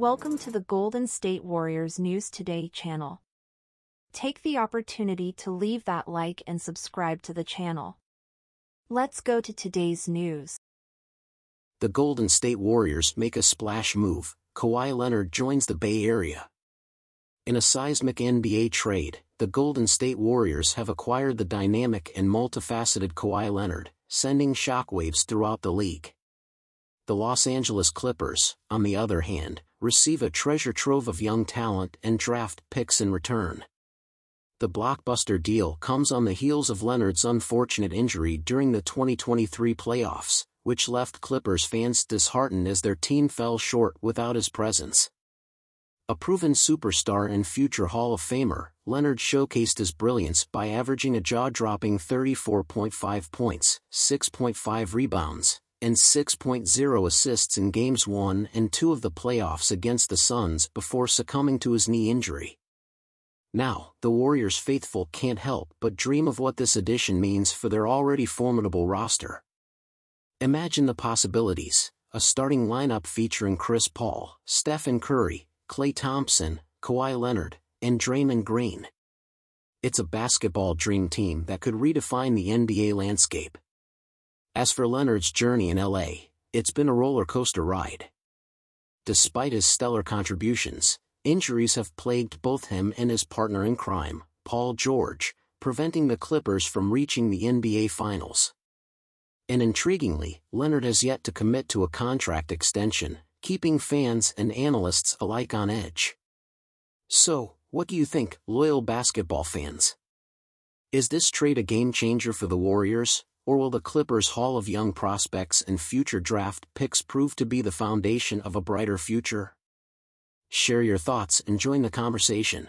Welcome to the Golden State Warriors News Today channel. Take the opportunity to leave that like and subscribe to the channel. Let's go to today's news. The Golden State Warriors make a splash move. Kawhi Leonard joins the Bay Area. In a seismic NBA trade, the Golden State Warriors have acquired the dynamic and multifaceted Kawhi Leonard, sending shockwaves throughout the league. The Los Angeles Clippers, on the other hand, receive a treasure trove of young talent and draft picks in return. The blockbuster deal comes on the heels of Leonard's unfortunate injury during the 2023 playoffs, which left Clippers fans disheartened as their team fell short without his presence. A proven superstar and future Hall of Famer, Leonard showcased his brilliance by averaging a jaw-dropping 34.5 points, 6.5 rebounds, and 6.0 assists in Games 1 and 2 of the playoffs against the Suns before succumbing to his knee injury. Now, the Warriors faithful can't help but dream of what this addition means for their already formidable roster. Imagine the possibilities: a starting lineup featuring Chris Paul, Stephen Curry, Klay Thompson, Kawhi Leonard, and Draymond Green. It's a basketball dream team that could redefine the NBA landscape. As for Leonard's journey in LA, it's been a roller coaster ride. Despite his stellar contributions, injuries have plagued both him and his partner in crime, Paul George, preventing the Clippers from reaching the NBA Finals. And intriguingly, Leonard has yet to commit to a contract extension, keeping fans and analysts alike on edge. So, what do you think, loyal basketball fans? Is this trade a game-changer for the Warriors? Or will the Clippers' Hall of Young Prospects and future draft picks prove to be the foundation of a brighter future? Share your thoughts and join the conversation.